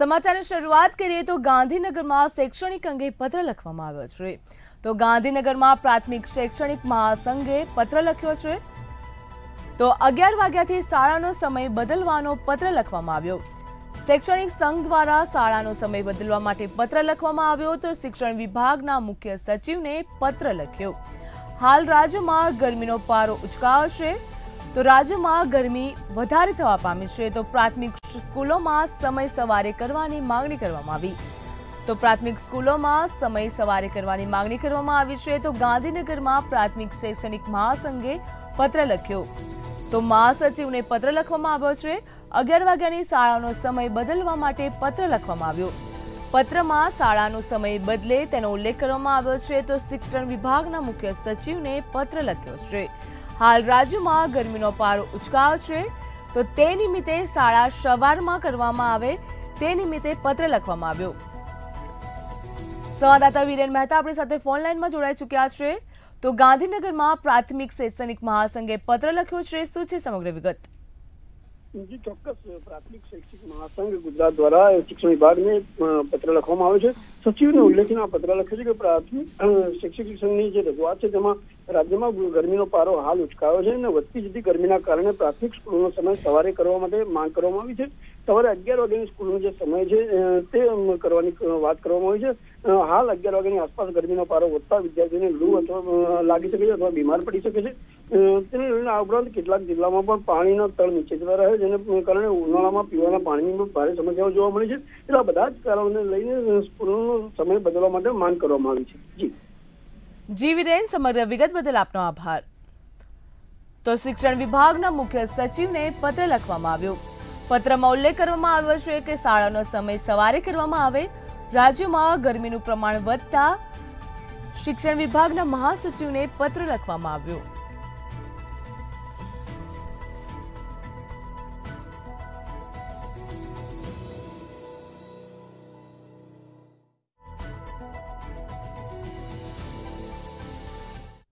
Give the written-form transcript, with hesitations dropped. સમાચારની શરૂઆત કરીએ તો ગાંધીનગરમાં શૈક્ષણિક અંગે પત્ર લખવામાં આવ્યો છે। તો ગાંધીનગરમાં પ્રાથમિક શૈક્ષણિક મહાસંઘે પત્ર લખ્યો છે। તો 11 વાગ્યાથી શાળાનો સમય બદલવાનો પત્ર લખવામાં આવ્યો। શૈક્ષણિક સંઘ દ્વારા શાળાનો સમય બદલવા માટે પત્ર લખવામાં આવ્યો। તો શિક્ષણ વિભાગના મુખ્ય સચિવને પત્ર લખ્યો। હાલ રાજ્યમાં ગરમીનો પારો ઉચકાયો છે। तो राज्य में गर्मी वधारे थवा पामी छे। तो प्राथमिक स्कूलों में समय सवारे करवानी मांगणी करवामां आवी। तो प्राथमिक स्कूलों में समय सवारे करवानी मांगणी करवामां आवी छे। तो गांधीनगर में प्राथमिक शैक्षणिक महासंघे पत्र लख्यो। तो महासचिवने पत्र लखवामां आव्यो छे। 11 वाग्यानी शाळानो समय बदलवा माटे पत्र लखवामां आव्यो। पत्रमां शाळानो समय बदले तेनो उल्लेख करवामां आव्यो छे। तो शिक्षण विभागना मुख्य सचिवने पत्र लख्यो छे। हाल राज्य में गर्मी पारो उचकायो छे। तो निमित्ते शाला सवारमां करवामां आवे ते निमित्ते पत्र लखवामां आव्यो। संवाददाता वीरेन मेहता अपनी साथे फोन लाइन में जोड़ाई चूक्या छे। तो गांधीनगर में प्राथमिक शैक्षणिक महासंघे पत्र लख्यो छे। शुं छे समग्र विगत? जी चौक्कस, प्राथमिक शैक्षिक महासंघ गुजरात द्वारा शिक्षण विभाग ने पत्र लखवामां आव्यो छे। सचिव ने उल्लेखनीय पत्र लख्यो छे के प्राथमिक शैक्षिक शिक्षणनी जे रजूआत छे तेमां राज्यमां गरमीनो पारो हाल उचकायो छे अने वधती जती गरमीना कारणे प्राथमिक स्कूलोनो समय सवारे करवा माटे मांग करवामां आवी छे। सवारे 11 वाग्यानी स्कूलनो जे समय छे ते करवानी वात करवामां आवी छे। हाल 11 वाग्यानी आसपास गरमीनो पारो વધતા વિદ્યાર્થીઓને લૂ અથવા લાગી શકે છે અથવા બીમાર પડી શકે છે। તેને લઈને આ ઉપરાંત કેટલાક જિલ્લામાં પણ પાણીનો તળ નીચે જવા રહ્યો છે જેને કારણે ઉનાળામાં પીવાના પાણીની પણ ભારે સમસ્યાઓ જોવા મળી છે। એટલે બધા જ કારણોને લઈને સ્કૂલનો સમય બદલવા માટે માંગ કરવામાં આવી છે। જી વીરેન, સમગ્ર વિગત બદલ આપનો આભાર। તો શિક્ષણ વિભાગના મુખ્ય સચિવને પત્ર લખવામાં આવ્યો। પત્રમાં ઉલ્લેખ કરવામાં આવ્યો છે કે શાળાનો સમય સવારે કરવામાં આવે। રાજ્યમાં ગરમીનું પ્રમાણ વધતા શિક્ષણ વિભાગના મહાસચિવને પત્ર લખવામાં આવ્યો।